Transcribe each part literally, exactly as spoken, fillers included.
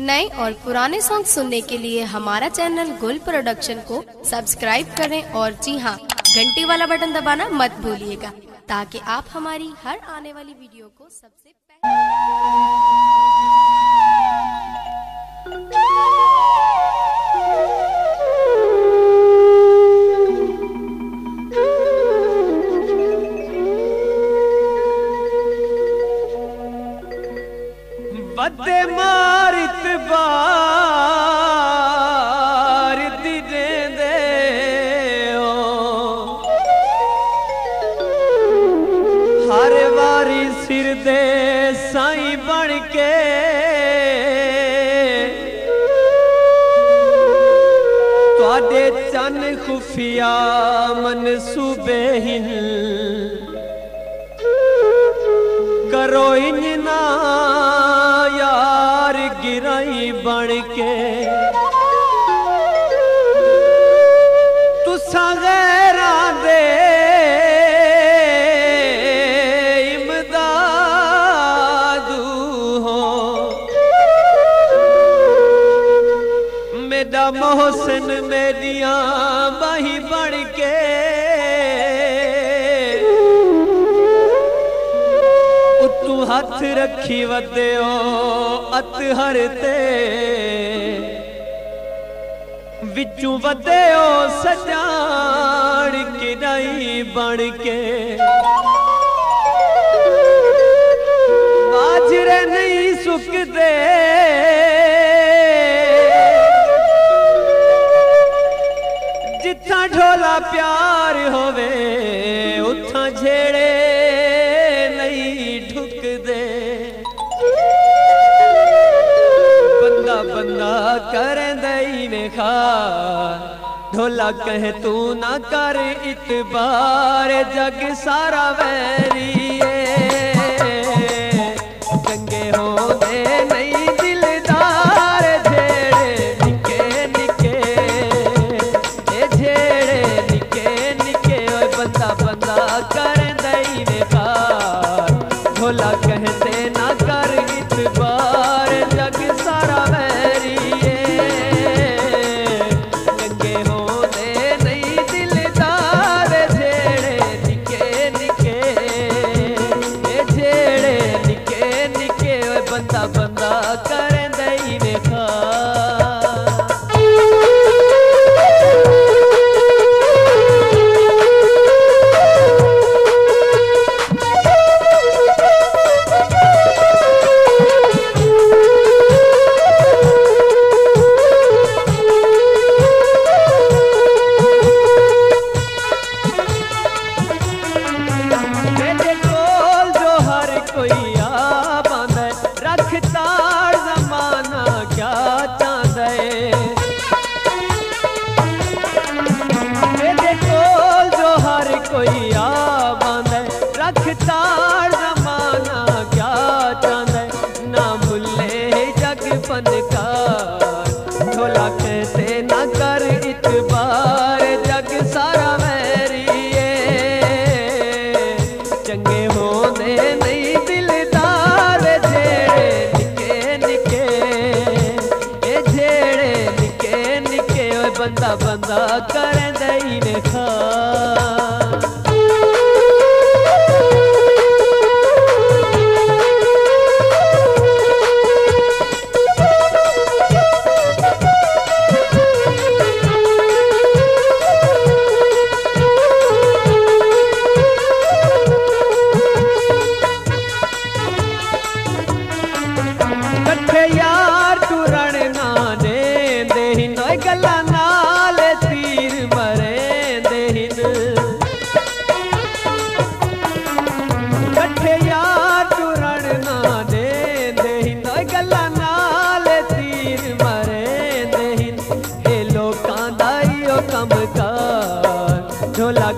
नए और पुराने सॉन्ग सुनने के लिए हमारा चैनल गुल प्रोडक्शन को सब्सक्राइब करें और जी हाँ, घंटी वाला बटन दबाना मत भूलिएगा ताकि आप हमारी हर आने वाली वीडियो को सबसे पहले बदे मारित बार दे दे ओ हर बारी सिर दे साई बन के तुहाडे चन खुफिया मनसूबे हिल करो इन्ना गिराई बन के तुसा गैरा दे इमदादू हो मेरा मोहसिन मेरिया बाही बन के तू हाथ रखी वदे ओ अतहर ते विचू वदे ओ सजान किराई बन के बाजरे नहीं सुकदे जिथा ढोला प्यार होवे उथा झेड़े बंदा कर दई वेखा ढोला कहे तू ना कर इतबार जग सारा वैरी है चंगे होंदे नहीं दिलदार झेड़े निके निके ये झेड़े निके निके ओए बंदा बंदा कर दई वेखा ढोला कहते ना कर इतबार जग सारा बंदा बंदा कर दई वेखा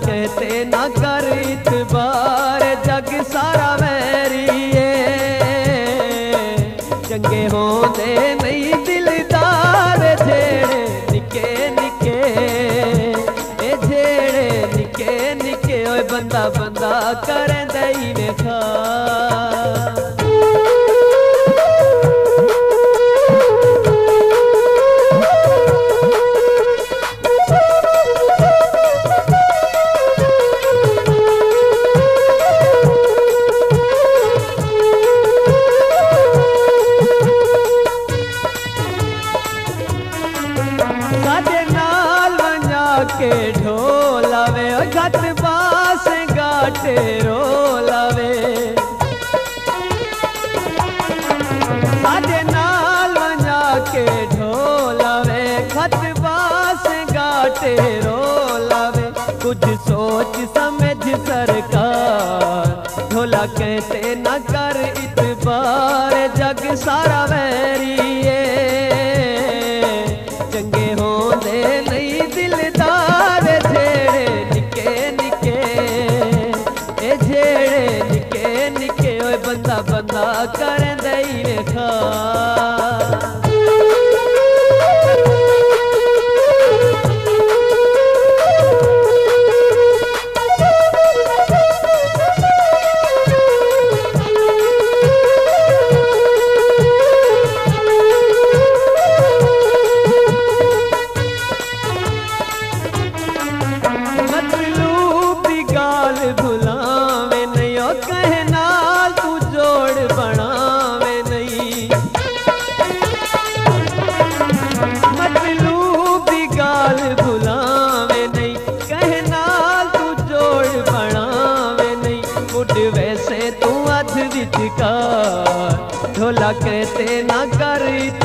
कहते ना कर इतबार जग सारा वैरी है चंगे होंदे नहीं दिलदार झेड़े निके निके ए झेड़े निके निके ओए बंदा बंदा कर दई वेखा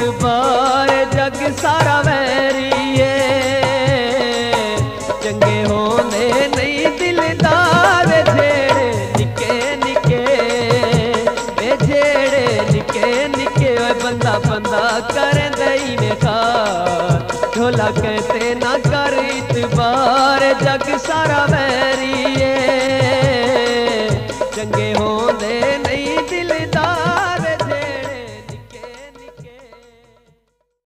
एक बार जग सारा वैरी है, चंगे होने नहीं दिलदार झेड़े निके निके, ये झेड़े निके निके बंदा बंदा कर दई ने खार झोला कहते ना कर इतबार जग सारा वैरी है, चंगे हो